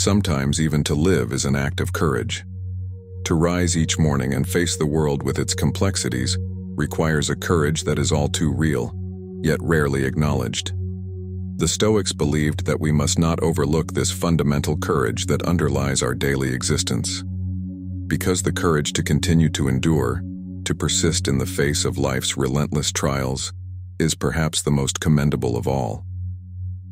Sometimes even to live is an act of courage. To rise each morning and face the world with its complexities requires a courage that is all too real, yet rarely acknowledged. The Stoics believed that we must not overlook this fundamental courage that underlies our daily existence. Because the courage to continue to endure, to persist in the face of life's relentless trials, is perhaps the most commendable of all.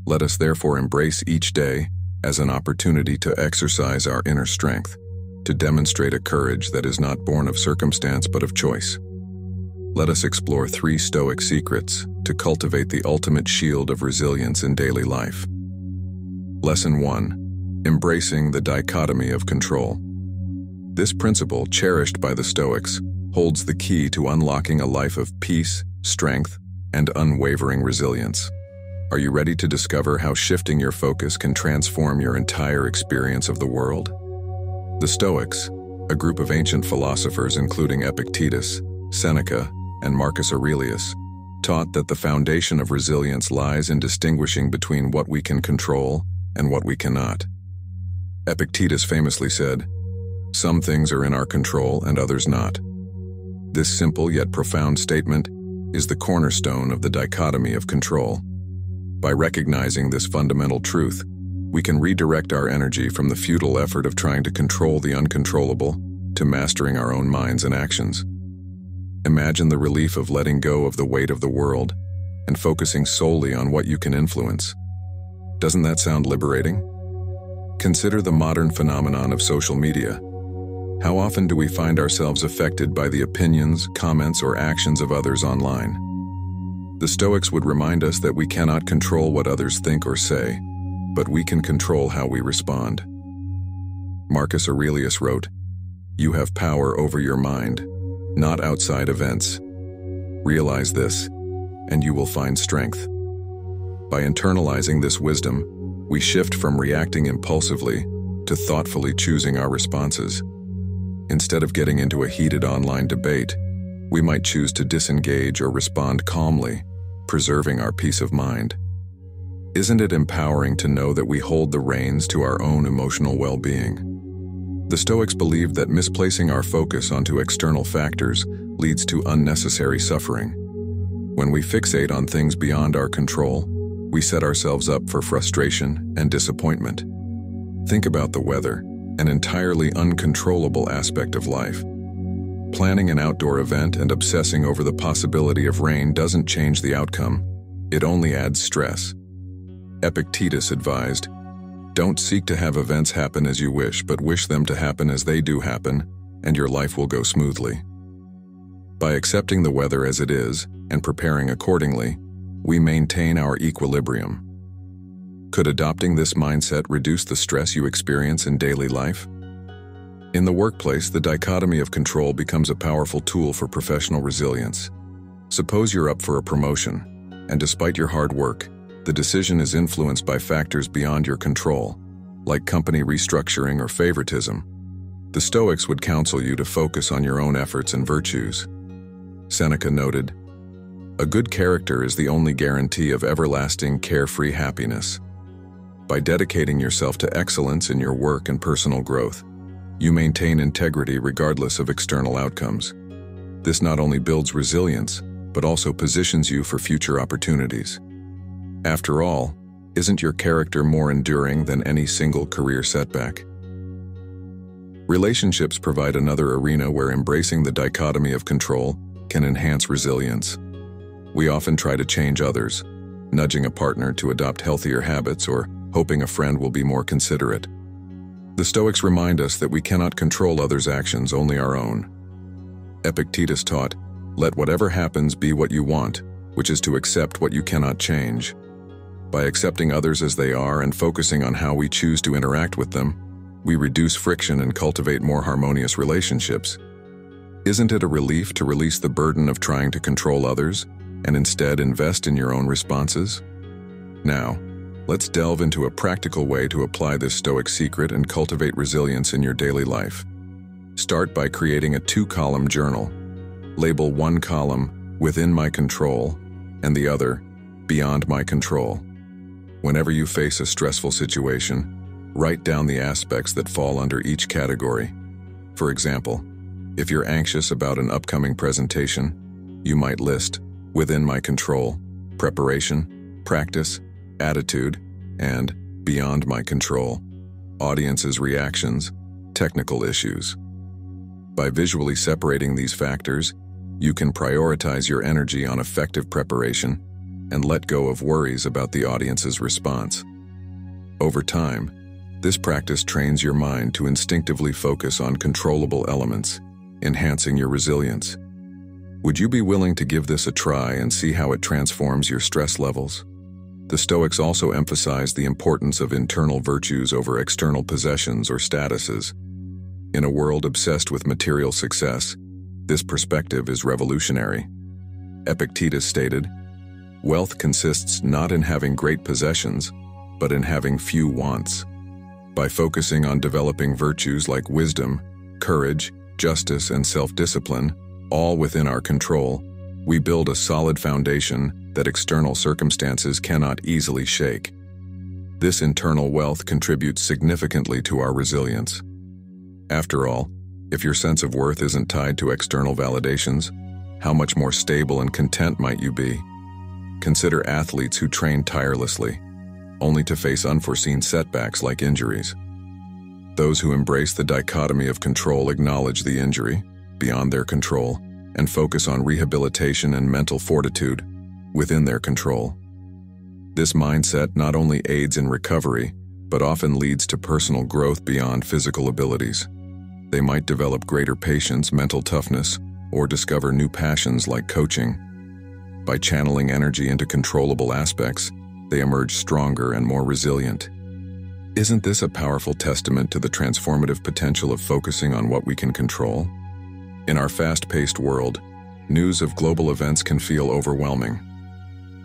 Let us therefore embrace each day as an opportunity to exercise our inner strength, to demonstrate a courage that is not born of circumstance but of choice. Let us explore 3 Stoic secrets to cultivate the ultimate shield of resilience in daily life. Lesson 1. Embracing the dichotomy of control. This principle, cherished by the Stoics, holds the key to unlocking a life of peace, strength, and unwavering resilience. Are you ready to discover how shifting your focus can transform your entire experience of the world? The Stoics, a group of ancient philosophers including Epictetus, Seneca, and Marcus Aurelius, taught that the foundation of resilience lies in distinguishing between what we can control and what we cannot. Epictetus famously said, "Some things are in our control and others not." This simple yet profound statement is the cornerstone of the dichotomy of control. By recognizing this fundamental truth, we can redirect our energy from the futile effort of trying to control the uncontrollable to mastering our own minds and actions. Imagine the relief of letting go of the weight of the world and focusing solely on what you can influence. Doesn't that sound liberating? Consider the modern phenomenon of social media. How often do we find ourselves affected by the opinions, comments, or actions of others online? The Stoics would remind us that we cannot control what others think or say, but we can control how we respond. Marcus Aurelius wrote, "You have power over your mind, not outside events. Realize this, and you will find strength." By internalizing this wisdom, we shift from reacting impulsively to thoughtfully choosing our responses. Instead of getting into a heated online debate, we might choose to disengage or respond calmly, preserving our peace of mind. Isn't it empowering to know that we hold the reins to our own emotional well-being? The Stoics believed that misplacing our focus onto external factors leads to unnecessary suffering. When we fixate on things beyond our control, we set ourselves up for frustration and disappointment. Think about the weather, an entirely uncontrollable aspect of life. Planning an outdoor event and obsessing over the possibility of rain doesn't change the outcome, it only adds stress. Epictetus advised, "Don't seek to have events happen as you wish, but wish them to happen as they do happen, and your life will go smoothly." By accepting the weather as it is and preparing accordingly, we maintain our equilibrium. Could adopting this mindset reduce the stress you experience in daily life? In the workplace, the dichotomy of control becomes a powerful tool for professional resilience. Suppose you're up for a promotion, and despite your hard work, the decision is influenced by factors beyond your control, like company restructuring or favoritism. The Stoics would counsel you to focus on your own efforts and virtues. Seneca noted, "A good character is the only guarantee of everlasting, carefree happiness." By dedicating yourself to excellence in your work and personal growth, you maintain integrity regardless of external outcomes. This not only builds resilience, but also positions you for future opportunities. After all, isn't your character more enduring than any single career setback? Relationships provide another arena where embracing the dichotomy of control can enhance resilience. We often try to change others, nudging a partner to adopt healthier habits or hoping a friend will be more considerate. The Stoics remind us that we cannot control others' actions, only our own. Epictetus taught, "Let whatever happens be what you want," which is to accept what you cannot change. By accepting others as they are and focusing on how we choose to interact with them, we reduce friction and cultivate more harmonious relationships. Isn't it a relief to release the burden of trying to control others and instead invest in your own responses? Now, let's delve into a practical way to apply this Stoic secret and cultivate resilience in your daily life. Start by creating a 2-column journal. Label one column "Within my control" and the other "Beyond my control." Whenever you face a stressful situation, Write down the aspects that fall under each category. For example, if you're anxious about an upcoming presentation, you might list within my control, preparation, practice, attitude, and beyond my control, audience's reactions, technical issues. By visually separating these factors, you can prioritize your energy on effective preparation and let go of worries about the audience's response. Over time, this practice trains your mind to instinctively focus on controllable elements, enhancing your resilience. Would you be willing to give this a try and see how it transforms your stress levels? The Stoics also emphasized the importance of internal virtues over external possessions or statuses. In a world obsessed with material success, this perspective is revolutionary. Epictetus stated, "Wealth consists not in having great possessions, but in having few wants." By focusing on developing virtues like wisdom, courage, justice, and self-discipline, all within our control, we build a solid foundation that external circumstances cannot easily shake. This internal wealth contributes significantly to our resilience. After all, if your sense of worth isn't tied to external validations, how much more stable and content might you be? Consider athletes who train tirelessly, only to face unforeseen setbacks like injuries. Those who embrace the dichotomy of control acknowledge the injury, beyond their control, and focus on rehabilitation and mental fortitude, within their control. This mindset not only aids in recovery, but often leads to personal growth beyond physical abilities. They might develop greater patience, mental toughness, or discover new passions like coaching. By channeling energy into controllable aspects, they emerge stronger and more resilient. Isn't this a powerful testament to the transformative potential of focusing on what we can control? In our fast-paced world, news of global events can feel overwhelming.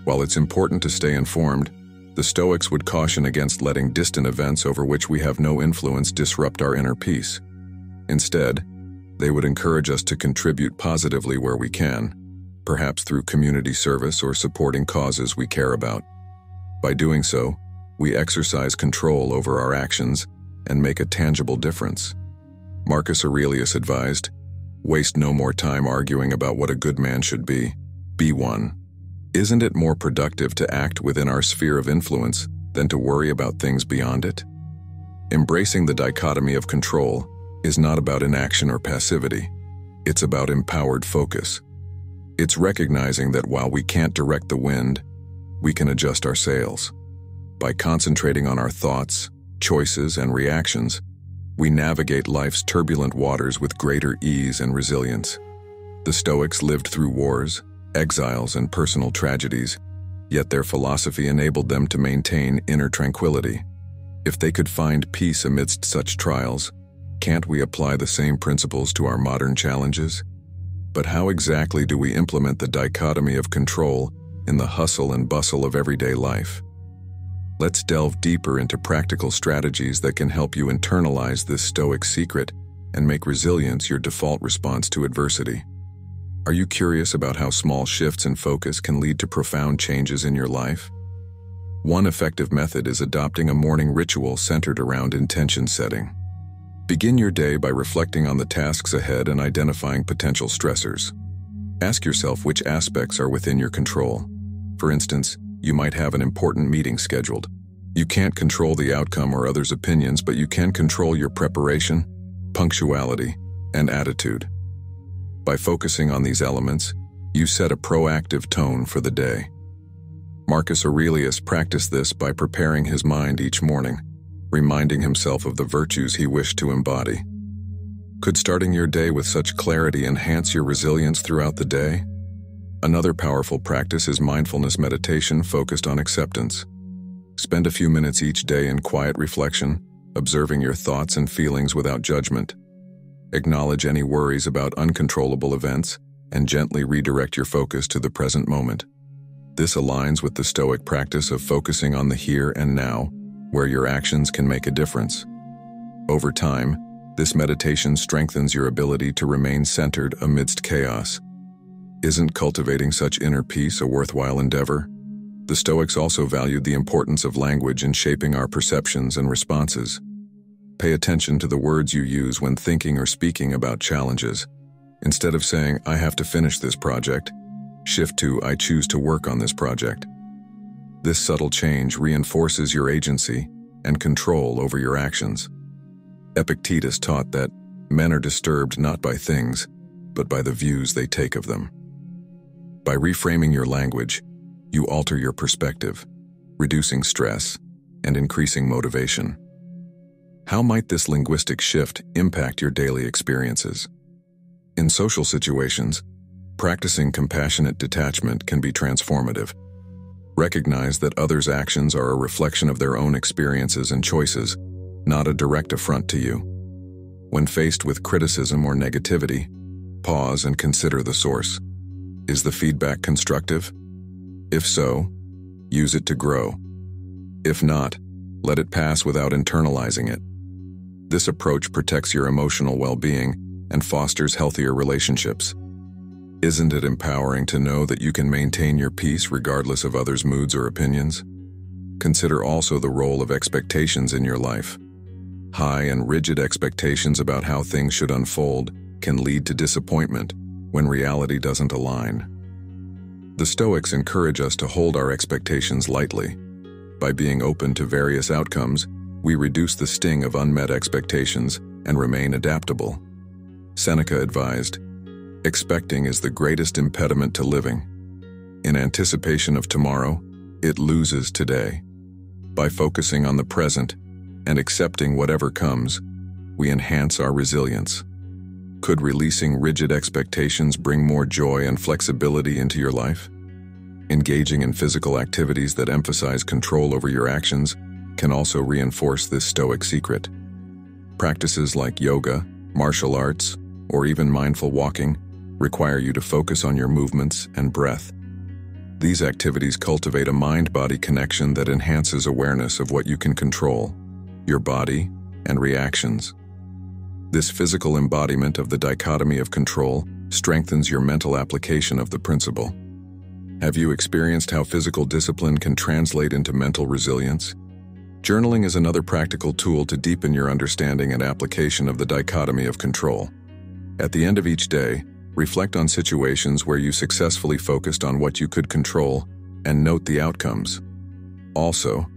While it's important to stay informed, the Stoics would caution against letting distant events over which we have no influence disrupt our inner peace. Instead, they would encourage us to contribute positively where we can, perhaps through community service or supporting causes we care about. By doing so, we exercise control over our actions and make a tangible difference. Marcus Aurelius advised, "Waste no more time arguing about what a good man should be. Be one." Isn't it more productive to act within our sphere of influence than to worry about things beyond it? Embracing the dichotomy of control is not about inaction or passivity. It's about empowered focus. It's recognizing that while we can't direct the wind, we can adjust our sails. By concentrating on our thoughts, choices, and reactions, we navigate life's turbulent waters with greater ease and resilience. The Stoics lived through wars, exiles, and personal tragedies, yet their philosophy enabled them to maintain inner tranquility. If they could find peace amidst such trials, can't we apply the same principles to our modern challenges? But how exactly do we implement the dichotomy of control in the hustle and bustle of everyday life? Let's delve deeper into practical strategies that can help you internalize this Stoic secret and make resilience your default response to adversity. Are you curious about how small shifts in focus can lead to profound changes in your life? One effective method is adopting a morning ritual centered around intention setting. Begin your day by reflecting on the tasks ahead and identifying potential stressors. Ask yourself which aspects are within your control. For instance, you might have an important meeting scheduled. You can't control the outcome or others' opinions, but you can control your preparation, punctuality, and attitude. By focusing on these elements, you set a proactive tone for the day. Marcus Aurelius practiced this by preparing his mind each morning, reminding himself of the virtues he wished to embody. Could starting your day with such clarity enhance your resilience throughout the day? Another powerful practice is mindfulness meditation focused on acceptance. Spend a few minutes each day in quiet reflection, observing your thoughts and feelings without judgment. Acknowledge any worries about uncontrollable events and gently redirect your focus to the present moment. This aligns with the Stoic practice of focusing on the here and now, where your actions can make a difference. Over time, this meditation strengthens your ability to remain centered amidst chaos. Isn't cultivating such inner peace a worthwhile endeavor? The Stoics also valued the importance of language in shaping our perceptions and responses. Pay attention to the words you use when thinking or speaking about challenges. Instead of saying, "I have to finish this project," shift to, "I choose to work on this project." This subtle change reinforces your agency and control over your actions. Epictetus taught that men are disturbed not by things, but by the views they take of them. By reframing your language, you alter your perspective, reducing stress and increasing motivation. How might this linguistic shift impact your daily experiences? In social situations, practicing compassionate detachment can be transformative. Recognize that others' actions are a reflection of their own experiences and choices, not a direct affront to you. When faced with criticism or negativity, pause and consider the source. Is the feedback constructive? If so, use it to grow. If not, let it pass without internalizing it. This approach protects your emotional well-being and fosters healthier relationships. Isn't it empowering to know that you can maintain your peace regardless of others' moods or opinions? Consider also the role of expectations in your life. High and rigid expectations about how things should unfold can lead to disappointment when reality doesn't align. The Stoics encourage us to hold our expectations lightly. By being open to various outcomes, we reduce the sting of unmet expectations and remain adaptable. Seneca advised, "Expecting is the greatest impediment to living. In anticipation of tomorrow, it loses today." By focusing on the present and accepting whatever comes, we enhance our resilience. Could releasing rigid expectations bring more joy and flexibility into your life? Engaging in physical activities that emphasize control over your actions can also reinforce this Stoic secret. Practices like yoga, martial arts, or even mindful walking require you to focus on your movements and breath. These activities cultivate a mind-body connection that enhances awareness of what you can control, your body, and reactions. This physical embodiment of the dichotomy of control strengthens your mental application of the principle. Have you experienced how physical discipline can translate into mental resilience? Journaling is another practical tool to deepen your understanding and application of the dichotomy of control. At the end of each day, reflect on situations where you successfully focused on what you could control and note the outcomes. Also,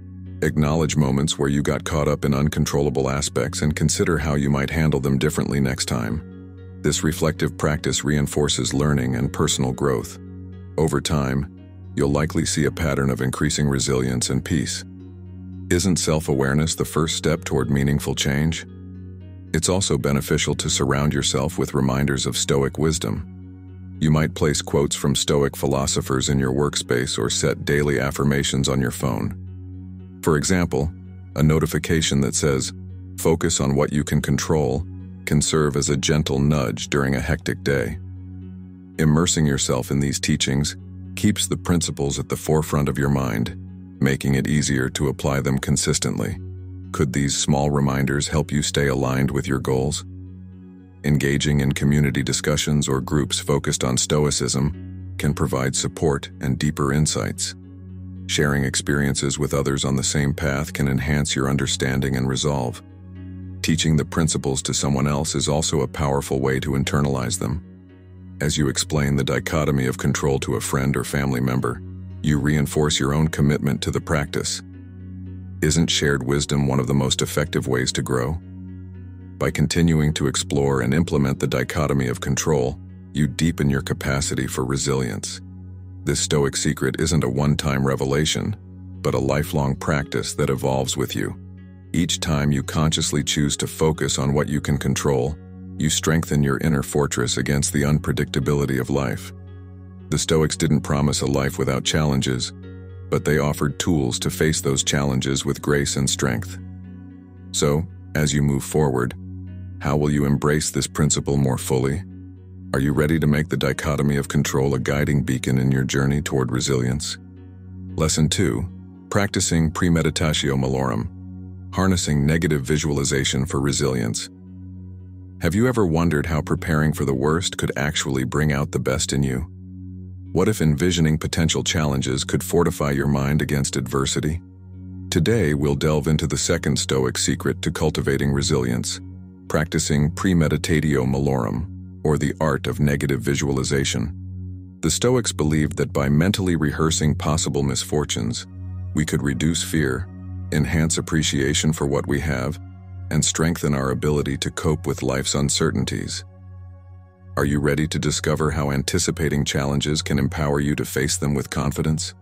acknowledge moments where you got caught up in uncontrollable aspects and consider how you might handle them differently next time. This reflective practice reinforces learning and personal growth. Over time, you'll likely see a pattern of increasing resilience and peace. Isn't self-awareness the first step toward meaningful change? It's also beneficial to surround yourself with reminders of Stoic wisdom. You might place quotes from Stoic philosophers in your workspace or set daily affirmations on your phone. For example, a notification that says, "Focus on what you can control," can serve as a gentle nudge during a hectic day. Immersing yourself in these teachings keeps the principles at the forefront of your mind, making it easier to apply them consistently. Could these small reminders help you stay aligned with your goals? Engaging in community discussions or groups focused on Stoicism can provide support and deeper insights. Sharing experiences with others on the same path can enhance your understanding and resolve. Teaching the principles to someone else is also a powerful way to internalize them. As you explain the dichotomy of control to a friend or family member, you reinforce your own commitment to the practice. Isn't shared wisdom one of the most effective ways to grow? By continuing to explore and implement the dichotomy of control, you deepen your capacity for resilience. This Stoic secret isn't a one-time revelation, but a lifelong practice that evolves with you. Each time you consciously choose to focus on what you can control, you strengthen your inner fortress against the unpredictability of life. The Stoics didn't promise a life without challenges, but they offered tools to face those challenges with grace and strength. So, as you move forward, how will you embrace this principle more fully? Are you ready to make the dichotomy of control a guiding beacon in your journey toward resilience? Lesson 2. Practicing premeditatio malorum. Harnessing negative visualization for resilience. Have you ever wondered how preparing for the worst could actually bring out the best in you? What if envisioning potential challenges could fortify your mind against adversity? Today, we'll delve into the second Stoic secret to cultivating resilience, practicing premeditatio malorum, or the art of negative visualization. The Stoics believed that by mentally rehearsing possible misfortunes, we could reduce fear, enhance appreciation for what we have, and strengthen our ability to cope with life's uncertainties. Are you ready to discover how anticipating challenges can empower you to face them with confidence?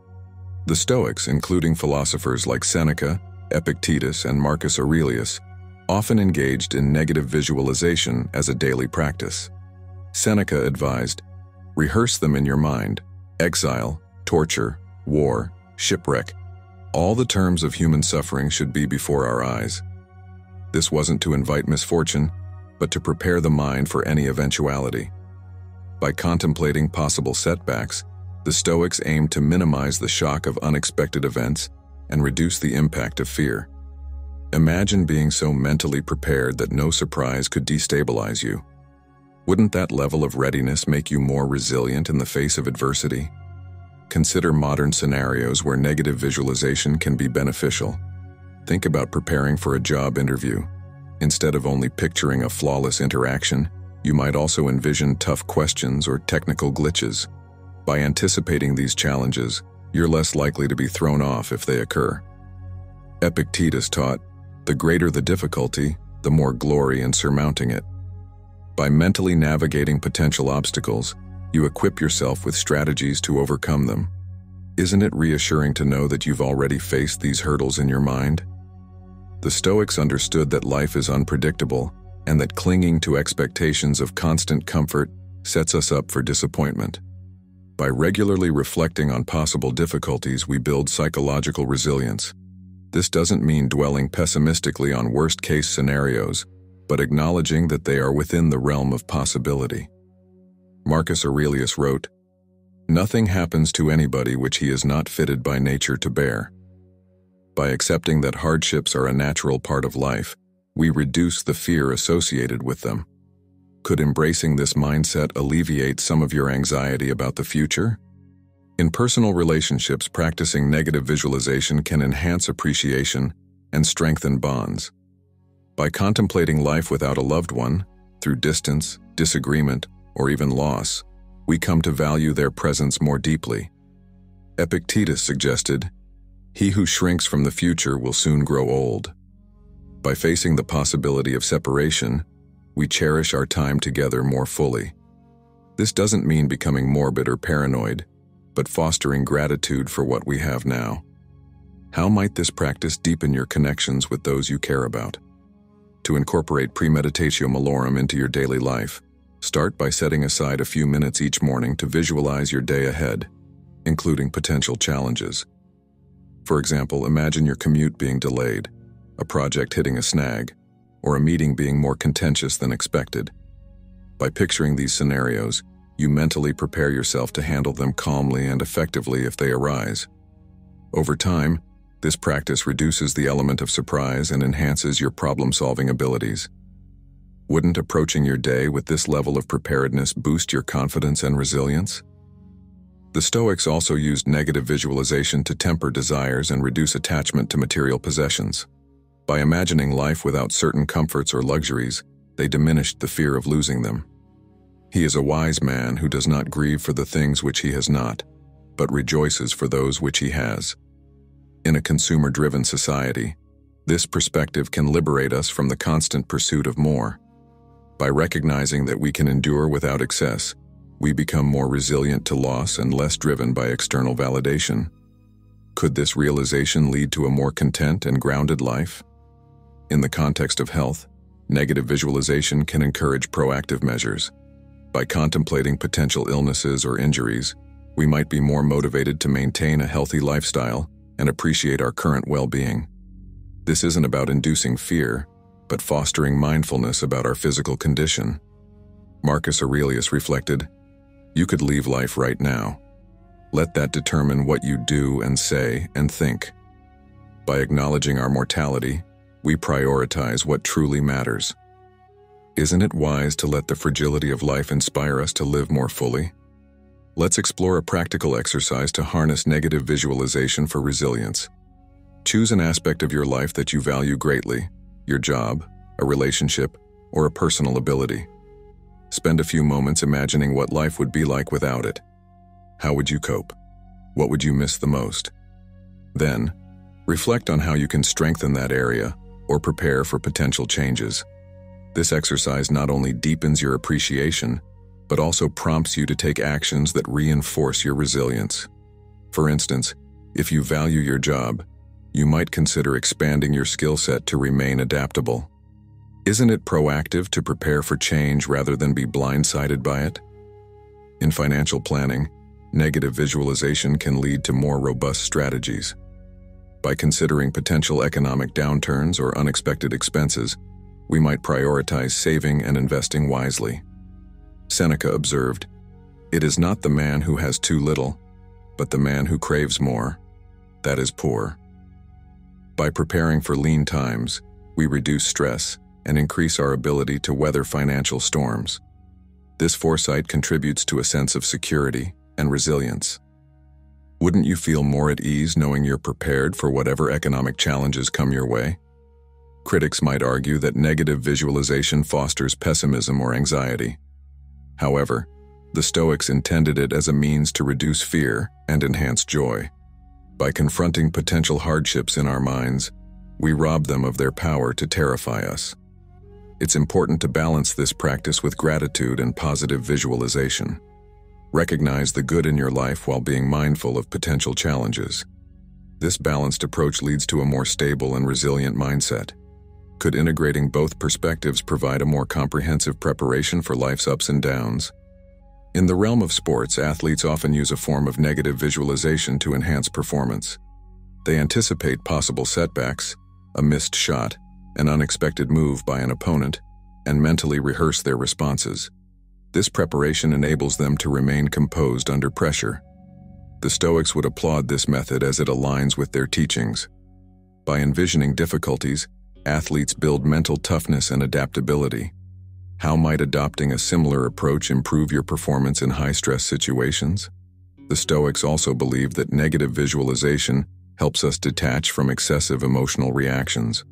The Stoics, including philosophers like Seneca, Epictetus, and Marcus Aurelius, often engaged in negative visualization as a daily practice. Seneca advised, "Rehearse them in your mind: exile, torture, war, shipwreck. All the terms of human suffering should be before our eyes." This wasn't to invite misfortune, but to prepare the mind for any eventuality. By contemplating possible setbacks, the Stoics aimed to minimize the shock of unexpected events and reduce the impact of fear. Imagine being so mentally prepared that no surprise could destabilize you. Wouldn't that level of readiness make you more resilient in the face of adversity? Consider modern scenarios where negative visualization can be beneficial. Think about preparing for a job interview. Instead of only picturing a flawless interaction, you might also envision tough questions or technical glitches. By anticipating these challenges, you're less likely to be thrown off if they occur. Epictetus taught, "The greater the difficulty, the more glory in surmounting it." By mentally navigating potential obstacles, you equip yourself with strategies to overcome them. Isn't it reassuring to know that you've already faced these hurdles in your mind? The Stoics understood that life is unpredictable and that clinging to expectations of constant comfort sets us up for disappointment. By regularly reflecting on possible difficulties, we build psychological resilience. This doesn't mean dwelling pessimistically on worst-case scenarios, but acknowledging that they are within the realm of possibility. Marcus Aurelius wrote, "Nothing happens to anybody which he is not fitted by nature to bear." By accepting that hardships are a natural part of life, we reduce the fear associated with them. Could embracing this mindset alleviate some of your anxiety about the future? In personal relationships, practicing negative visualization can enhance appreciation and strengthen bonds. By contemplating life without a loved one, through distance, disagreement, or even loss, we come to value their presence more deeply. Epictetus suggested, "He who shrinks from the future will soon grow old." By facing the possibility of separation, we cherish our time together more fully. This doesn't mean becoming morbid or paranoid, but fostering gratitude for what we have now. How might this practice deepen your connections with those you care about? To incorporate premeditatio malorum into your daily life, start by setting aside a few minutes each morning to visualize your day ahead, including potential challenges. For example, imagine your commute being delayed, a project hitting a snag, or a meeting being more contentious than expected. By picturing these scenarios, you mentally prepare yourself to handle them calmly and effectively if they arise. Over time, this practice reduces the element of surprise and enhances your problem-solving abilities. Wouldn't approaching your day with this level of preparedness boost your confidence and resilience? The Stoics also used negative visualization to temper desires and reduce attachment to material possessions. By imagining life without certain comforts or luxuries, they diminished the fear of losing them. "He is a wise man who does not grieve for the things which he has not, but rejoices for those which he has." In a consumer-driven society, this perspective can liberate us from the constant pursuit of more. By recognizing that we can endure without excess, we become more resilient to loss and less driven by external validation. Could this realization lead to a more content and grounded life? In the context of health, negative visualization can encourage proactive measures. By contemplating potential illnesses or injuries, we might be more motivated to maintain a healthy lifestyle and appreciate our current well-being. This isn't about inducing fear, but fostering mindfulness about our physical condition. Marcus Aurelius reflected, "You could leave life right now. Let that determine what you do and say and think." By acknowledging our mortality, we prioritize what truly matters. Isn't it wise to let the fragility of life inspire us to live more fully? Let's explore a practical exercise to harness negative visualization for resilience. Choose an aspect of your life that you value greatly, your job, a relationship, or a personal ability. Spend a few moments imagining what life would be like without it. How would you cope? What would you miss the most? Then, reflect on how you can strengthen that area or prepare for potential changes. This exercise not only deepens your appreciation, but also prompts you to take actions that reinforce your resilience. For instance, if you value your job, you might consider expanding your skill set to remain adaptable. Isn't it proactive to prepare for change rather than be blindsided by it? In financial planning, negative visualization can lead to more robust strategies. By considering potential economic downturns or unexpected expenses, we might prioritize saving and investing wisely. Seneca observed, "It is not the man who has too little, but the man who craves more, that is poor." By preparing for lean times, we reduce stress and increase our ability to weather financial storms. This foresight contributes to a sense of security and resilience. Wouldn't you feel more at ease knowing you're prepared for whatever economic challenges come your way? Critics might argue that negative visualization fosters pessimism or anxiety. However, the Stoics intended it as a means to reduce fear and enhance joy. By confronting potential hardships in our minds, we rob them of their power to terrify us. It's important to balance this practice with gratitude and positive visualization. Recognize the good in your life while being mindful of potential challenges. This balanced approach leads to a more stable and resilient mindset. Could integrating both perspectives provide a more comprehensive preparation for life's ups and downs? In the realm of sports, athletes often use a form of negative visualization to enhance performance. They anticipate possible setbacks, a missed shot, an unexpected move by an opponent, and mentally rehearse their responses. This preparation enables them to remain composed under pressure. The Stoics would applaud this method as it aligns with their teachings. By envisioning difficulties, athletes build mental toughness and adaptability. How might adopting a similar approach improve your performance in high-stress situations? The Stoics also believe that negative visualization helps us detach from excessive emotional reactions.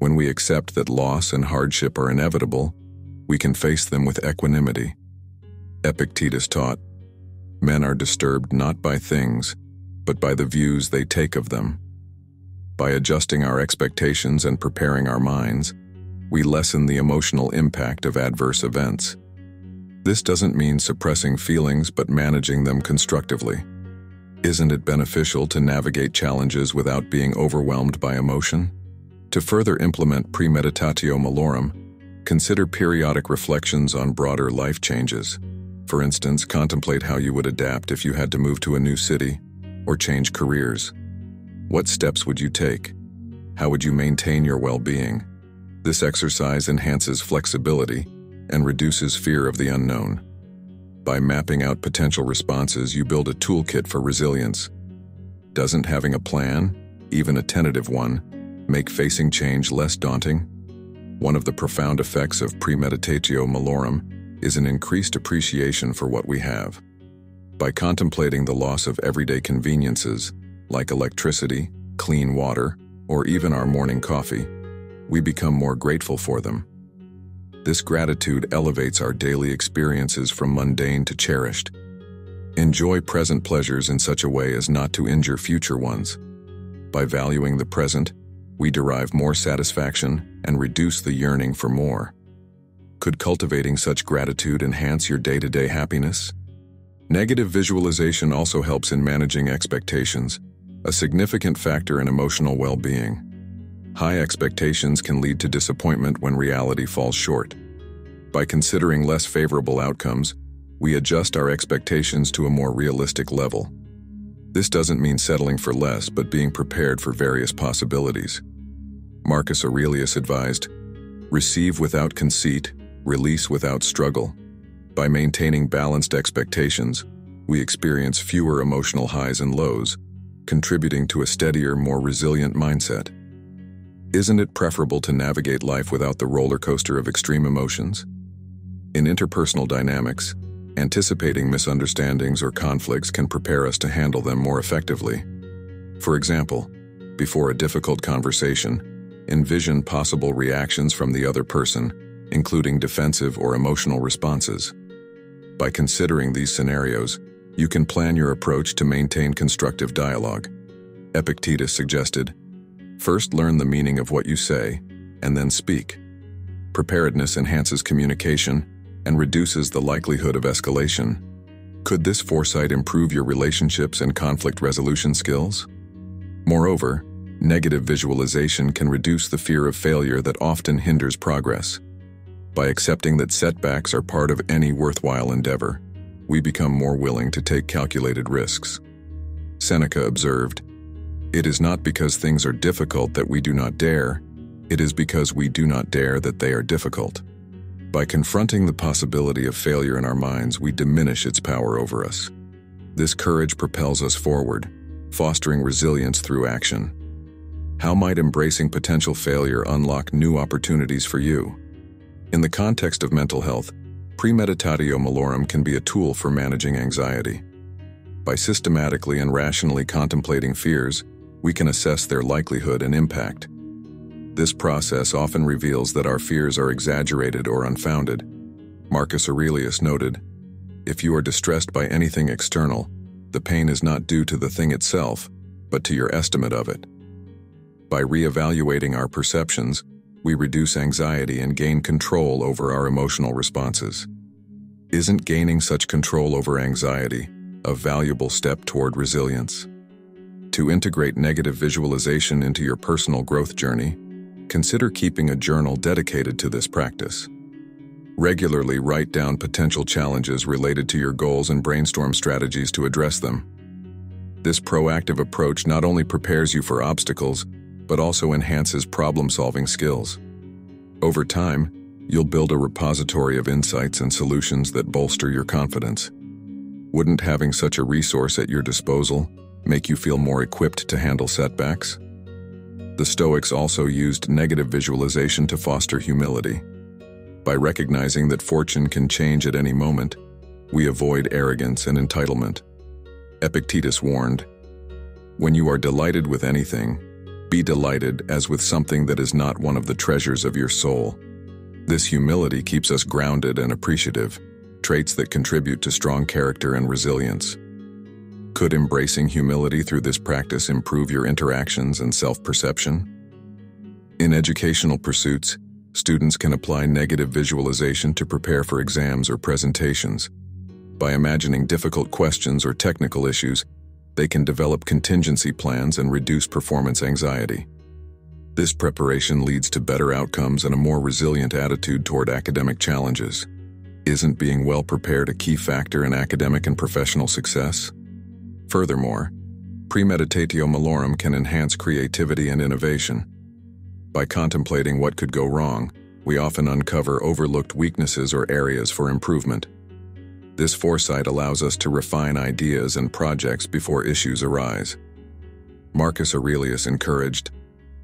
When we accept that loss and hardship are inevitable, we can face them with equanimity. Epictetus taught, "Men are disturbed not by things, but by the views they take of them." By adjusting our expectations and preparing our minds, we lessen the emotional impact of adverse events. This doesn't mean suppressing feelings, but managing them constructively. Isn't it beneficial to navigate challenges without being overwhelmed by emotion? To further implement premeditatio malorum, consider periodic reflections on broader life changes. For instance, contemplate how you would adapt if you had to move to a new city or change careers. What steps would you take? How would you maintain your well-being? This exercise enhances flexibility and reduces fear of the unknown. By mapping out potential responses, you build a toolkit for resilience. Doesn't having a plan, even a tentative one, make facing change less daunting? One of the profound effects of premeditatio malorum is an increased appreciation for what we have. By contemplating the loss of everyday conveniences, like electricity, clean water, or even our morning coffee, we become more grateful for them. This gratitude elevates our daily experiences from mundane to cherished. Enjoy present pleasures in such a way as not to injure future ones. By valuing the present, we derive more satisfaction and reduce the yearning for more. Could cultivating such gratitude enhance your day-to-day happiness? Negative visualization also helps in managing expectations, a significant factor in emotional well-being. High expectations can lead to disappointment when reality falls short. By considering less favorable outcomes, we adjust our expectations to a more realistic level. This doesn't mean settling for less, but being prepared for various possibilities. Marcus Aurelius advised, "Receive without conceit, release without struggle." By maintaining balanced expectations, we experience fewer emotional highs and lows, contributing to a steadier, more resilient mindset. Isn't it preferable to navigate life without the roller coaster of extreme emotions? In interpersonal dynamics, Anticipating misunderstandings or conflicts can prepare us to handle them more effectively. For example, before a difficult conversation, envision possible reactions from the other person, including defensive or emotional responses. By considering these scenarios, you can plan your approach to maintain constructive dialogue. Epictetus suggested, "First learn the meaning of what you say, and then speak." Preparedness enhances communication and reduces the likelihood of escalation. Could this foresight improve your relationships and conflict resolution skills? Moreover, negative visualization can reduce the fear of failure that often hinders progress. By accepting that setbacks are part of any worthwhile endeavor, we become more willing to take calculated risks. Seneca observed, "It is not because things are difficult that we do not dare, it is because we do not dare that they are difficult." By confronting the possibility of failure in our minds, we diminish its power over us. This courage propels us forward, fostering resilience through action. How might embracing potential failure unlock new opportunities for you? In the context of mental health, premeditatio malorum can be a tool for managing anxiety. By systematically and rationally contemplating fears, we can assess their likelihood and impact. This process often reveals that our fears are exaggerated or unfounded. Marcus Aurelius noted, "If you are distressed by anything external, the pain is not due to the thing itself, but to your estimate of it." By reevaluating our perceptions, we reduce anxiety and gain control over our emotional responses. Isn't gaining such control over anxiety a valuable step toward resilience? To integrate negative visualization into your personal growth journey, consider keeping a journal dedicated to this practice. Regularly write down potential challenges related to your goals and brainstorm strategies to address them. This proactive approach not only prepares you for obstacles, but also enhances problem-solving skills. Over time, you'll build a repository of insights and solutions that bolster your confidence. Wouldn't having such a resource at your disposal make you feel more equipped to handle setbacks? The Stoics also used negative visualization to foster humility. By recognizing that fortune can change at any moment, we avoid arrogance and entitlement. Epictetus warned, "When you are delighted with anything, be delighted as with something that is not one of the treasures of your soul." This humility keeps us grounded and appreciative, traits that contribute to strong character and resilience. Could embracing humility through this practice improve your interactions and self-perception? In educational pursuits, students can apply negative visualization to prepare for exams or presentations. By imagining difficult questions or technical issues, they can develop contingency plans and reduce performance anxiety. This preparation leads to better outcomes and a more resilient attitude toward academic challenges. Isn't being well prepared a key factor in academic and professional success? Furthermore, premeditatio malorum can enhance creativity and innovation. By contemplating what could go wrong, we often uncover overlooked weaknesses or areas for improvement. This foresight allows us to refine ideas and projects before issues arise. Marcus Aurelius encouraged,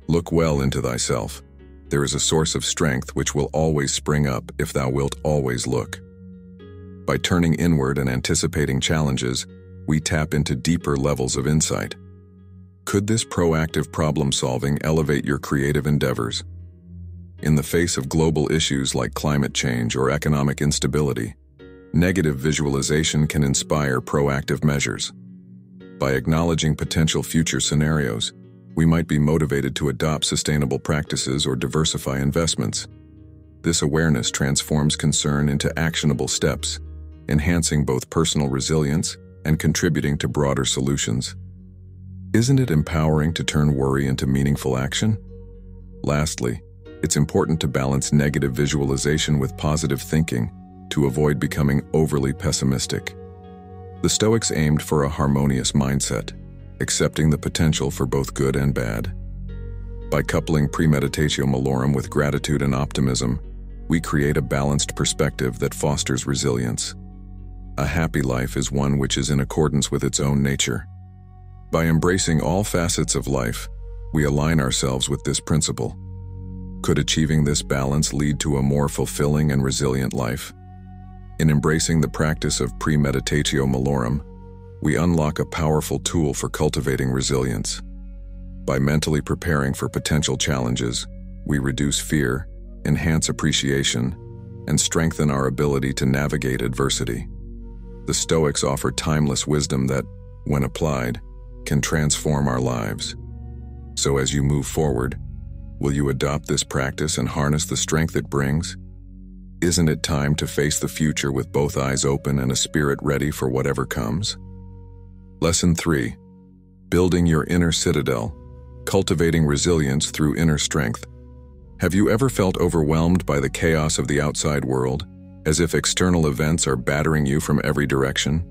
"Look well into thyself. There is a source of strength which will always spring up if thou wilt always look." By turning inward and anticipating challenges, we tap into deeper levels of insight. Could this proactive problem-solving elevate your creative endeavors? In the face of global issues like climate change or economic instability, negative visualization can inspire proactive measures. By acknowledging potential future scenarios, we might be motivated to adopt sustainable practices or diversify investments. This awareness transforms concern into actionable steps, enhancing both personal resilience and contributing to broader solutions. Isn't it empowering to turn worry into meaningful action? Lastly, it's important to balance negative visualization with positive thinking to avoid becoming overly pessimistic. The Stoics aimed for a harmonious mindset, accepting the potential for both good and bad. By coupling premeditatio malorum with gratitude and optimism, we create a balanced perspective that fosters resilience. A happy life is one which is in accordance with its own nature. By embracing all facets of life, we align ourselves with this principle. Could achieving this balance lead to a more fulfilling and resilient life? In embracing the practice of premeditatio malorum, we unlock a powerful tool for cultivating resilience. By mentally preparing for potential challenges, we reduce fear, enhance appreciation, and strengthen our ability to navigate adversity. The Stoics offer timeless wisdom that, when applied, can transform our lives. So as you move forward, will you adopt this practice and harness the strength it brings? Isn't it time to face the future with both eyes open and a spirit ready for whatever comes? Lesson 3. Building your inner citadel, cultivating resilience through inner strength. Have you ever felt overwhelmed by the chaos of the outside world, as if external events are battering you from every direction?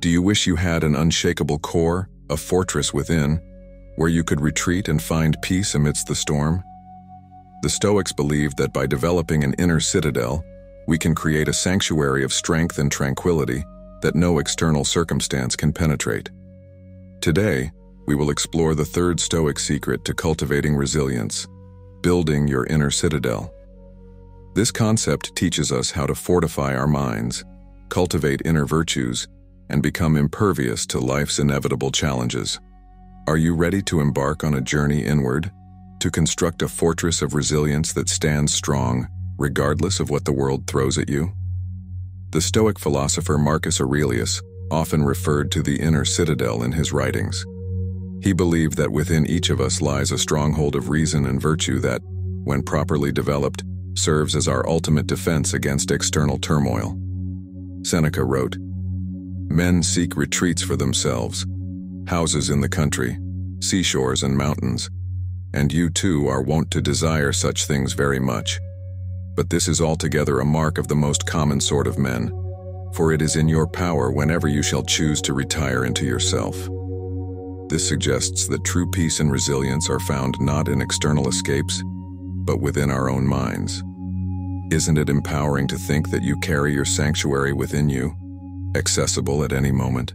Do you wish you had an unshakable core, a fortress within, where you could retreat and find peace amidst the storm? The Stoics believed that by developing an inner citadel, we can create a sanctuary of strength and tranquility that no external circumstance can penetrate. Today, we will explore the third Stoic secret to cultivating resilience: building your inner citadel. This concept teaches us how to fortify our minds, cultivate inner virtues, and become impervious to life's inevitable challenges. Are you ready to embark on a journey inward, to construct a fortress of resilience that stands strong, regardless of what the world throws at you? The Stoic philosopher Marcus Aurelius often referred to the inner citadel in his writings. He believed that within each of us lies a stronghold of reason and virtue that, when properly developed, serves as our ultimate defense against external turmoil. Seneca wrote, "Men seek retreats for themselves, houses in the country, seashores and mountains, and you too are wont to desire such things very much. But this is altogether a mark of the most common sort of men, for it is in your power whenever you shall choose to retire into yourself." This suggests that true peace and resilience are found not in external escapes, but within our own minds. Isn't it empowering to think that you carry your sanctuary within you, accessible at any moment?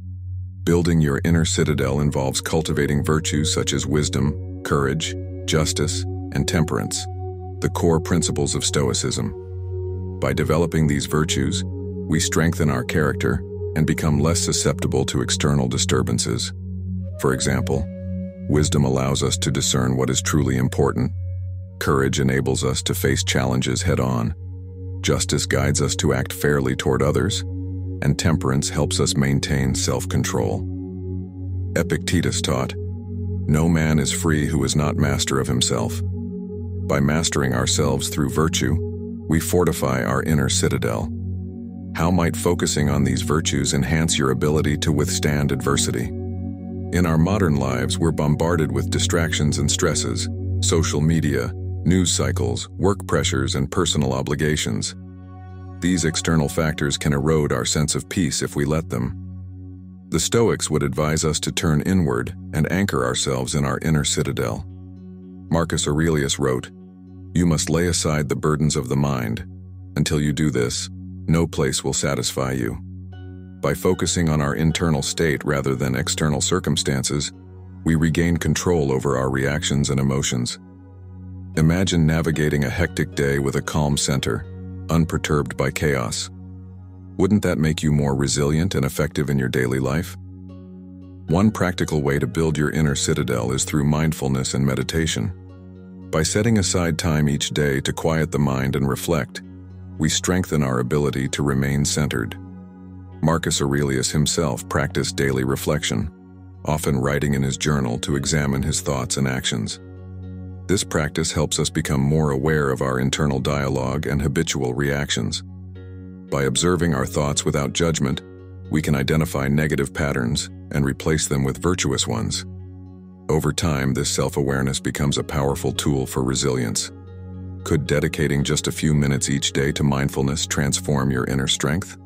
Building your inner citadel involves cultivating virtues such as wisdom, courage, justice, and temperance, the core principles of Stoicism. By developing these virtues, we strengthen our character and become less susceptible to external disturbances. For example, wisdom allows us to discern what is truly important. Courage enables us to face challenges head-on. Justice guides us to act fairly toward others, and temperance helps us maintain self-control. Epictetus taught, "No man is free who is not master of himself." By mastering ourselves through virtue, we fortify our inner citadel. How might focusing on these virtues enhance your ability to withstand adversity? In our modern lives, we're bombarded with distractions and stresses, social media, news cycles, work pressures, and personal obligations. These external factors can erode our sense of peace if we let them. The Stoics would advise us to turn inward and anchor ourselves in our inner citadel. Marcus Aurelius wrote, "You must lay aside the burdens of the mind. Until you do this, no place will satisfy you." By focusing on our internal state rather than external circumstances, we regain control over our reactions and emotions. Imagine navigating a hectic day with a calm center, unperturbed by chaos. Wouldn't that make you more resilient and effective in your daily life? One practical way to build your inner citadel is through mindfulness and meditation. By setting aside time each day to quiet the mind and reflect, we strengthen our ability to remain centered. Marcus Aurelius himself practiced daily reflection, often writing in his journal to examine his thoughts and actions. This practice helps us become more aware of our internal dialogue and habitual reactions. By observing our thoughts without judgment, we can identify negative patterns and replace them with virtuous ones. Over time, this self-awareness becomes a powerful tool for resilience. Could dedicating just a few minutes each day to mindfulness transform your inner strength?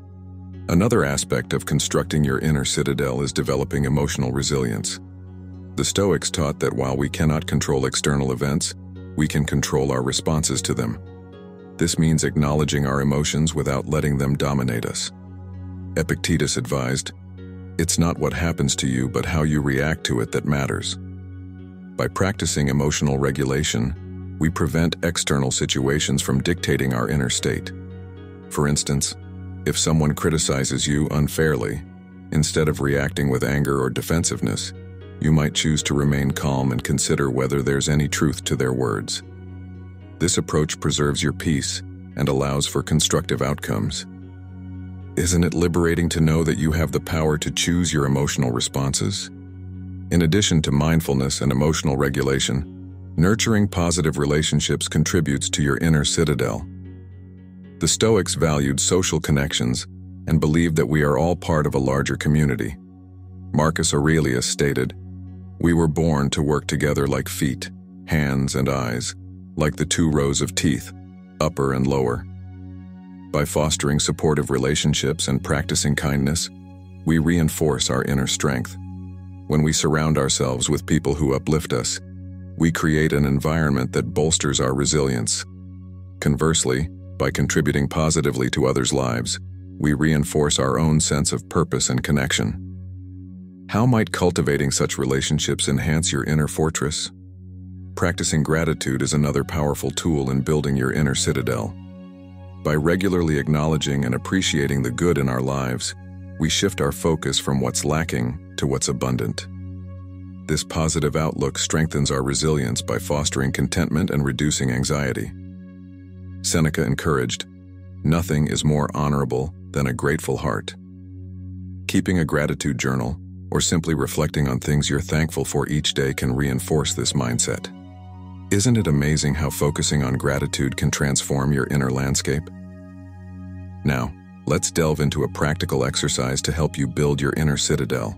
Another aspect of constructing your inner citadel is developing emotional resilience. The Stoics taught that while we cannot control external events, we can control our responses to them. This means acknowledging our emotions without letting them dominate us. Epictetus advised, "It's not what happens to you, but how you react to it that matters." By practicing emotional regulation, we prevent external situations from dictating our inner state. For instance, If someone criticizes you unfairly, instead of reacting with anger or defensiveness, you might choose to remain calm and consider whether there's any truth to their words. This approach preserves your peace and allows for constructive outcomes. Isn't it liberating to know that you have the power to choose your emotional responses? In addition to mindfulness and emotional regulation, nurturing positive relationships contributes to your inner citadel. The Stoics valued social connections and believed that we are all part of a larger community. Marcus Aurelius stated, "We were born to work together like feet, hands and eyes, like the two rows of teeth, upper and lower." By fostering supportive relationships and practicing kindness, we reinforce our inner strength. When we surround ourselves with people who uplift us, we create an environment that bolsters our resilience. Conversely, by contributing positively to others' lives, we reinforce our own sense of purpose and connection. How might cultivating such relationships enhance your inner fortress? Practicing gratitude is another powerful tool in building your inner citadel. By regularly acknowledging and appreciating the good in our lives, we shift our focus from what's lacking to what's abundant. This positive outlook strengthens our resilience by fostering contentment and reducing anxiety. Seneca encouraged, "Nothing is more honorable than a grateful heart." Keeping a gratitude journal, or simply reflecting on things you're thankful for each day, can reinforce this mindset. Isn't it amazing how focusing on gratitude can transform your inner landscape? Now, let's delve into a practical exercise to help you build your inner citadel.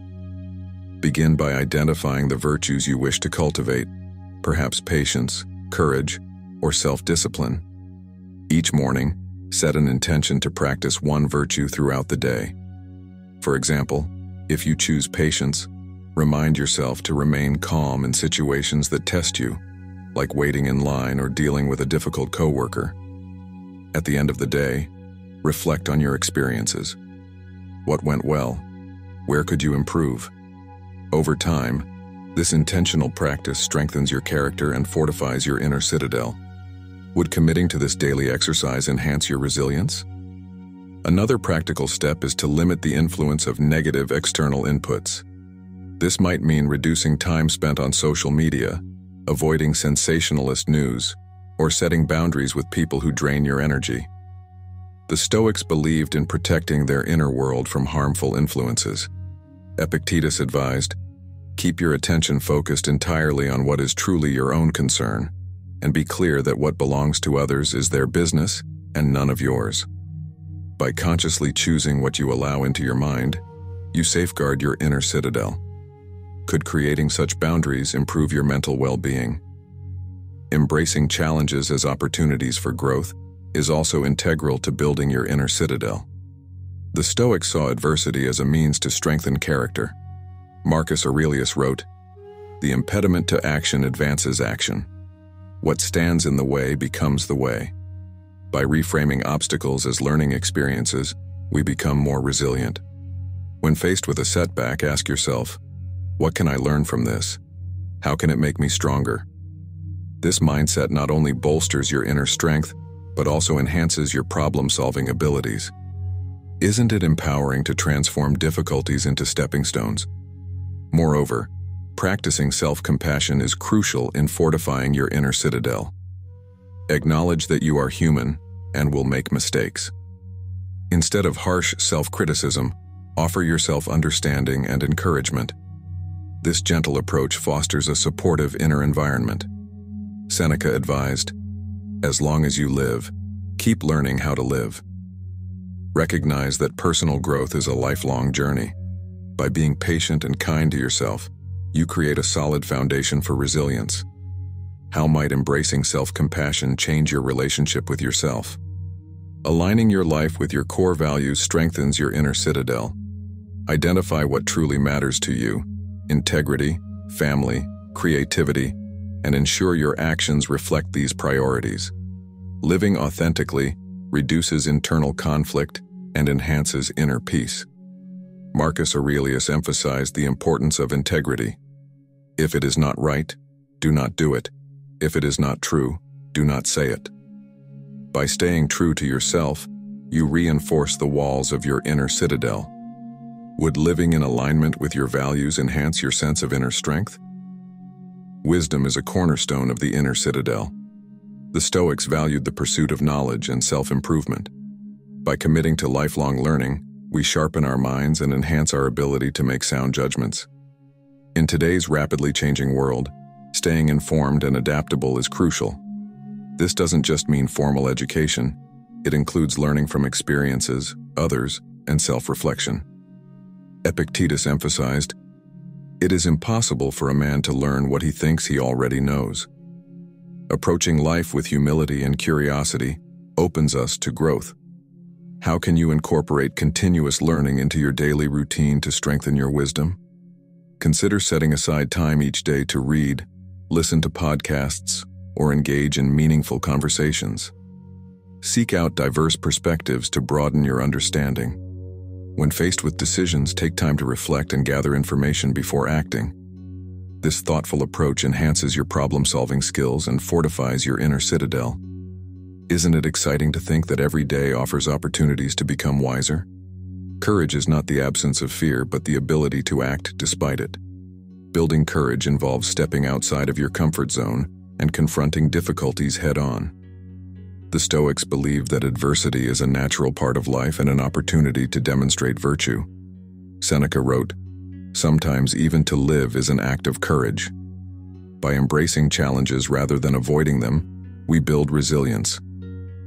Begin by identifying the virtues you wish to cultivate, perhaps patience, courage, or self-discipline. Each morning, set an intention to practice one virtue throughout the day. For example, if you choose patience, remind yourself to remain calm in situations that test you, like waiting in line or dealing with a difficult coworker. At the end of the day, reflect on your experiences. What went well? Where could you improve? Over time, this intentional practice strengthens your character and fortifies your inner citadel. Would committing to this daily exercise enhance your resilience? Another practical step is to limit the influence of negative external inputs. This might mean reducing time spent on social media, avoiding sensationalist news, or setting boundaries with people who drain your energy. The Stoics believed in protecting their inner world from harmful influences. Epictetus advised, "Keep your attention focused entirely on what is truly your own concern, and be clear that what belongs to others is their business and none of yours." By consciously choosing what you allow into your mind, you safeguard your inner citadel. Could creating such boundaries improve your mental well-being? Embracing challenges as opportunities for growth is also integral to building your inner citadel. The Stoics saw adversity as a means to strengthen character. Marcus Aurelius wrote, "The impediment to action advances action. What stands in the way becomes the way." By reframing obstacles as learning experiences, we become more resilient. When faced with a setback, ask yourself, "What can I learn from this? How can it make me stronger?" This mindset not only bolsters your inner strength, but also enhances your problem-solving abilities. Isn't it empowering to transform difficulties into stepping stones? Moreover, practicing self-compassion is crucial in fortifying your inner citadel. Acknowledge that you are human and will make mistakes. Instead of harsh self-criticism, offer yourself understanding and encouragement. This gentle approach fosters a supportive inner environment. Seneca advised, "As long as you live, keep learning how to live." Recognize that personal growth is a lifelong journey. By being patient and kind to yourself, you create a solid foundation for resilience. How might embracing self-compassion change your relationship with yourself? Aligning your life with your core values strengthens your inner citadel. Identify what truly matters to you: integrity, family, creativity, and ensure your actions reflect these priorities. Living authentically reduces internal conflict and enhances inner peace. Marcus Aurelius emphasized the importance of integrity. "If it is not right, do not do it. If it is not true, do not say it." By staying true to yourself, you reinforce the walls of your inner citadel. Would living in alignment with your values enhance your sense of inner strength? Wisdom is a cornerstone of the inner citadel. The Stoics valued the pursuit of knowledge and self-improvement. By committing to lifelong learning, we sharpen our minds and enhance our ability to make sound judgments. In today's rapidly changing world, staying informed and adaptable is crucial. This doesn't just mean formal education. It includes learning from experiences, others, and self-reflection. Epictetus emphasized, "It is impossible for a man to learn what he thinks he already knows." Approaching life with humility and curiosity opens us to growth. How can you incorporate continuous learning into your daily routine to strengthen your wisdom? Consider setting aside time each day to read, listen to podcasts, or engage in meaningful conversations. Seek out diverse perspectives to broaden your understanding. When faced with decisions, take time to reflect and gather information before acting. This thoughtful approach enhances your problem-solving skills and fortifies your inner citadel. Isn't it exciting to think that every day offers opportunities to become wiser? Courage is not the absence of fear, but the ability to act despite it. Building courage involves stepping outside of your comfort zone and confronting difficulties head-on. The Stoics believed that adversity is a natural part of life and an opportunity to demonstrate virtue. Seneca wrote, "Sometimes even to live is an act of courage." By embracing challenges rather than avoiding them, we build resilience.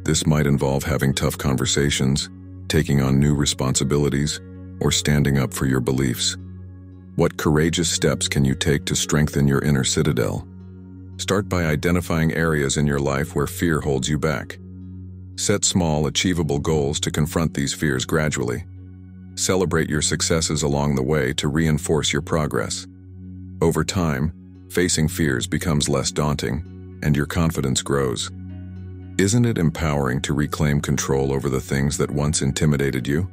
This might involve having tough conversations, taking on new responsibilities, or standing up for your beliefs. What courageous steps can you take to strengthen your inner citadel? Start by identifying areas in your life where fear holds you back. Set small, achievable goals to confront these fears gradually. Celebrate your successes along the way to reinforce your progress. Over time, facing fears becomes less daunting, and your confidence grows. Isn't it empowering to reclaim control over the things that once intimidated you?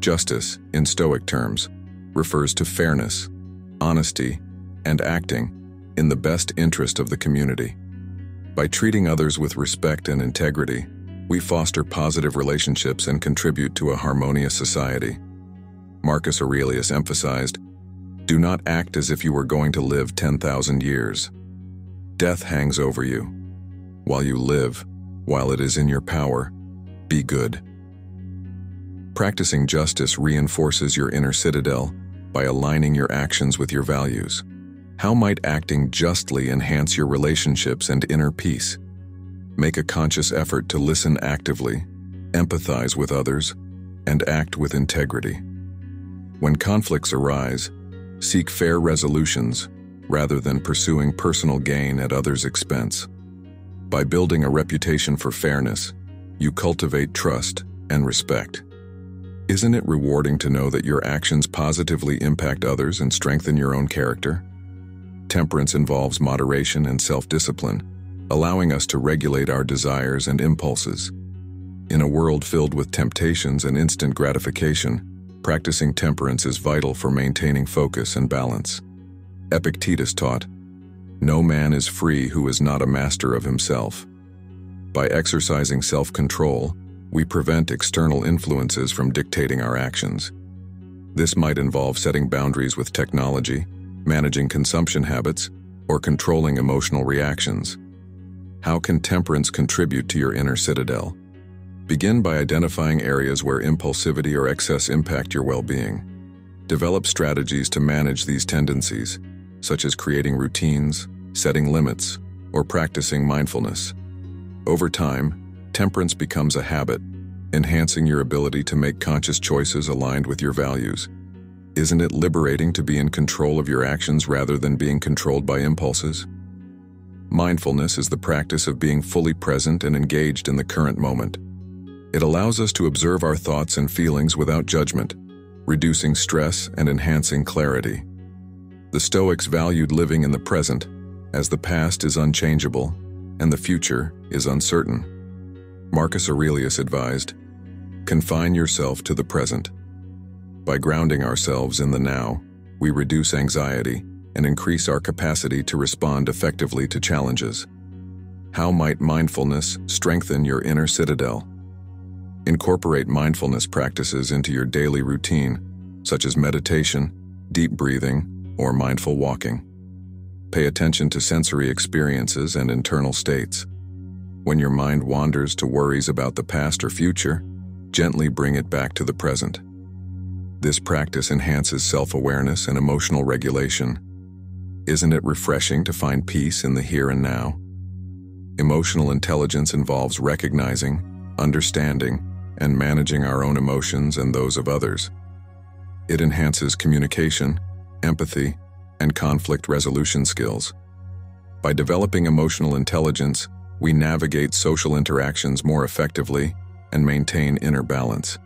Justice, in Stoic terms, refers to fairness, honesty, and acting in the best interest of the community. By treating others with respect and integrity, we foster positive relationships and contribute to a harmonious society. Marcus Aurelius emphasized, "Do not act as if you were going to live 10,000 years. Death hangs over you. While you live, while it is in your power, be good." Practicing justice reinforces your inner citadel by aligning your actions with your values. How might acting justly enhance your relationships and inner peace? Make a conscious effort to listen actively, empathize with others, and act with integrity. When conflicts arise, seek fair resolutions rather than pursuing personal gain at others' expense. By building a reputation for fairness, you cultivate trust and respect. Isn't it rewarding to know that your actions positively impact others and strengthen your own character? Temperance involves moderation and self-discipline, allowing us to regulate our desires and impulses. In a world filled with temptations and instant gratification, practicing temperance is vital for maintaining focus and balance. Epictetus taught, "No man is free who is not a master of himself." By exercising self-control, we prevent external influences from dictating our actions. This might involve setting boundaries with technology, managing consumption habits, or controlling emotional reactions. How can temperance contribute to your inner citadel? Begin by identifying areas where impulsivity or excess impact your well-being. Develop strategies to manage these tendencies, such as creating routines, setting limits, or practicing mindfulness. Over time, temperance becomes a habit, enhancing your ability to make conscious choices aligned with your values. Isn't it liberating to be in control of your actions rather than being controlled by impulses? Mindfulness is the practice of being fully present and engaged in the current moment. It allows us to observe our thoughts and feelings without judgment, reducing stress and enhancing clarity. The Stoics valued living in the present, as the past is unchangeable and the future is uncertain. Marcus Aurelius advised, "Confine yourself to the present." By grounding ourselves in the now, we reduce anxiety and increase our capacity to respond effectively to challenges. How might mindfulness strengthen your inner citadel? Incorporate mindfulness practices into your daily routine, such as meditation, deep breathing, or mindful walking. Pay attention to sensory experiences and internal states. When your mind wanders to worries about the past or future, gently bring it back to the present. This practice enhances self-awareness and emotional regulation. Isn't it refreshing to find peace in the here and now? Emotional intelligence involves recognizing, understanding, and managing our own emotions and those of others. It enhances communication, empathy, and conflict resolution skills. By developing emotional intelligence, we navigate social interactions more effectively and maintain inner balance.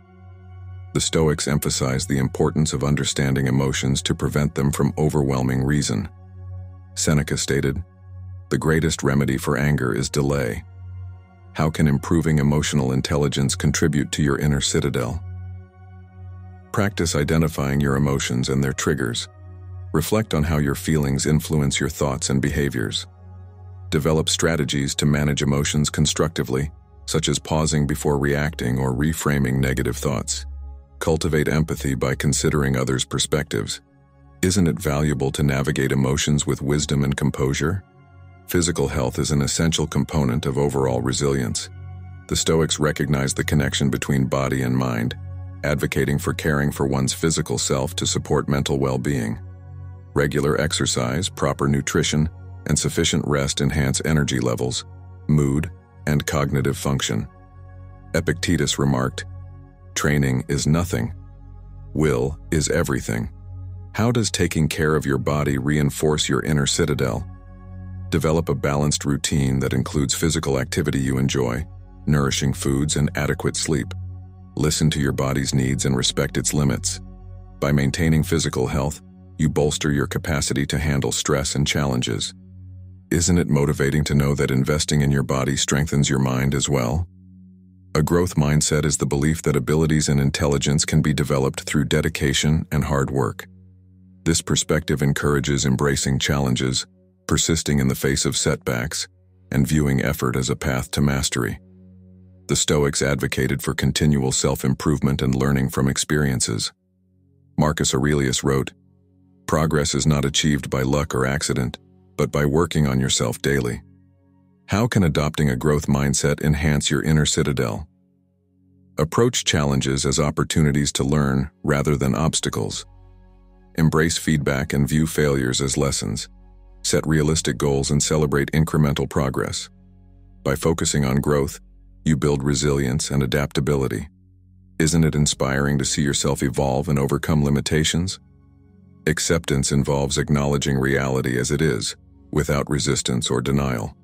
The Stoics emphasize the importance of understanding emotions to prevent them from overwhelming reason. Seneca stated, "The greatest remedy for anger is delay." How can improving emotional intelligence contribute to your inner citadel? Practice identifying your emotions and their triggers. Reflect on how your feelings influence your thoughts and behaviors. Develop strategies to manage emotions constructively, such as pausing before reacting or reframing negative thoughts. Cultivate empathy by considering others' perspectives. Isn't it valuable to navigate emotions with wisdom and composure? Physical health is an essential component of overall resilience. The Stoics recognize the connection between body and mind, advocating for caring for one's physical self to support mental well-being. Regular exercise, proper nutrition, and sufficient rest enhance energy levels, mood, and cognitive function. Epictetus remarked, "Training is nothing. Will is everything." How does taking care of your body reinforce your inner citadel? Develop a balanced routine that includes physical activity you enjoy, nourishing foods, and adequate sleep. Listen to your body's needs and respect its limits. By maintaining physical health, you bolster your capacity to handle stress and challenges. Isn't it motivating to know that investing in your body strengthens your mind as well? A growth mindset is the belief that abilities and intelligence can be developed through dedication and hard work. This perspective encourages embracing challenges, persisting in the face of setbacks, and viewing effort as a path to mastery. The Stoics advocated for continual self-improvement and learning from experiences. Marcus Aurelius wrote, "Progress is not achieved by luck or accident, but by working on yourself daily." How can adopting a growth mindset enhance your inner citadel? Approach challenges as opportunities to learn rather than obstacles. Embrace feedback and view failures as lessons. Set realistic goals and celebrate incremental progress. By focusing on growth, you build resilience and adaptability. Isn't it inspiring to see yourself evolve and overcome limitations? Acceptance involves acknowledging reality as it is, without resistance or denial.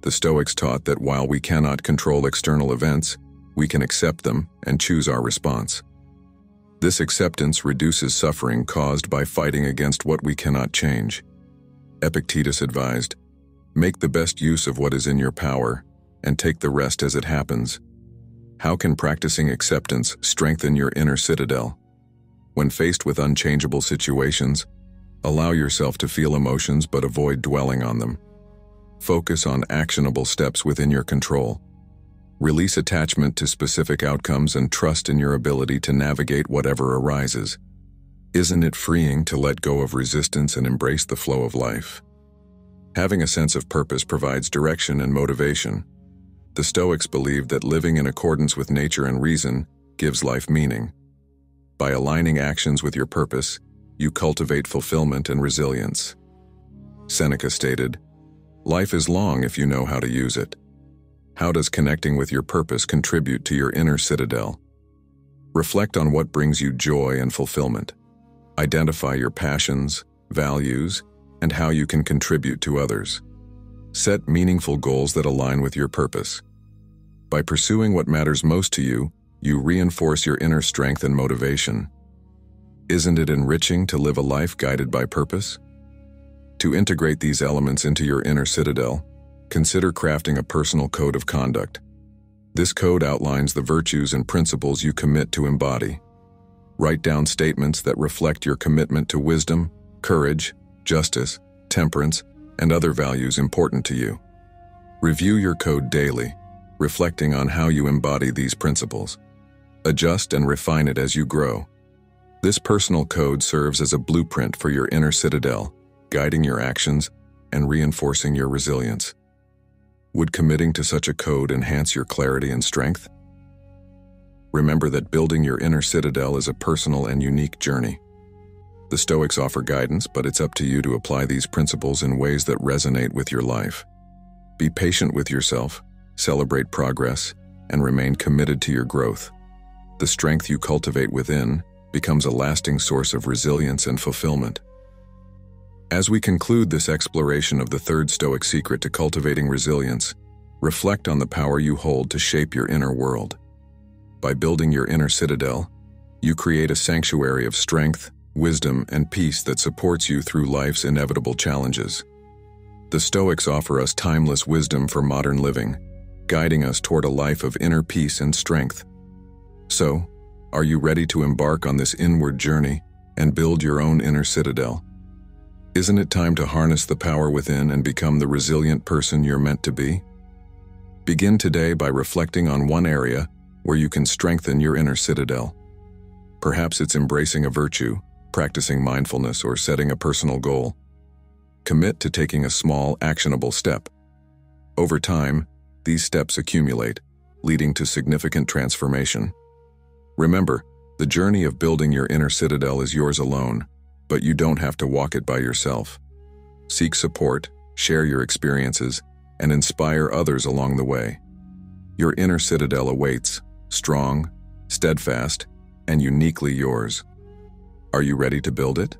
The Stoics taught that while we cannot control external events, we can accept them and choose our response. This acceptance reduces suffering caused by fighting against what we cannot change. Epictetus advised, "Make the best use of what is in your power, and take the rest as it happens." How can practicing acceptance strengthen your inner citadel? When faced with unchangeable situations, allow yourself to feel emotions but avoid dwelling on them. Focus on actionable steps within your control. Release attachment to specific outcomes and trust in your ability to navigate whatever arises. Isn't it freeing to let go of resistance and embrace the flow of life? Having a sense of purpose provides direction and motivation. The Stoics believed that living in accordance with nature and reason gives life meaning. By aligning actions with your purpose, you cultivate fulfillment and resilience. Seneca stated, "Life is long if you know how to use it." How does connecting with your purpose contribute to your inner citadel? Reflect on what brings you joy and fulfillment. Identify your passions, values, and how you can contribute to others. Set meaningful goals that align with your purpose. By pursuing what matters most to you, you reinforce your inner strength and motivation. Isn't it enriching to live a life guided by purpose? To integrate these elements into your inner citadel, consider crafting a personal code of conduct. This code outlines the virtues and principles you commit to embody. Write down statements that reflect your commitment to wisdom, courage, justice, temperance, and other values important to you. Review your code daily, reflecting on how you embody these principles. Adjust and refine it as you grow. This personal code serves as a blueprint for your inner citadel, guiding your actions and reinforcing your resilience. Would committing to such a code enhance your clarity and strength? Remember that building your inner citadel is a personal and unique journey. The Stoics offer guidance, but it's up to you to apply these principles in ways that resonate with your life. Be patient with yourself, celebrate progress, and remain committed to your growth. The strength you cultivate within becomes a lasting source of resilience and fulfillment. As we conclude this exploration of the third Stoic secret to cultivating resilience, reflect on the power you hold to shape your inner world. By building your inner citadel, you create a sanctuary of strength, wisdom, and peace that supports you through life's inevitable challenges. The Stoics offer us timeless wisdom for modern living, guiding us toward a life of inner peace and strength. So, are you ready to embark on this inward journey and build your own inner citadel? Isn't it time to harness the power within and become the resilient person you're meant to be? Begin today by reflecting on one area where you can strengthen your inner citadel. Perhaps it's embracing a virtue, practicing mindfulness, or setting a personal goal. Commit to taking a small, actionable step. Over time, these steps accumulate, leading to significant transformation. Remember, the journey of building your inner citadel is yours alone, but you don't have to walk it by yourself. Seek support, share your experiences, and inspire others along the way. Your inner citadel awaits, strong, steadfast, and uniquely yours. Are you ready to build it?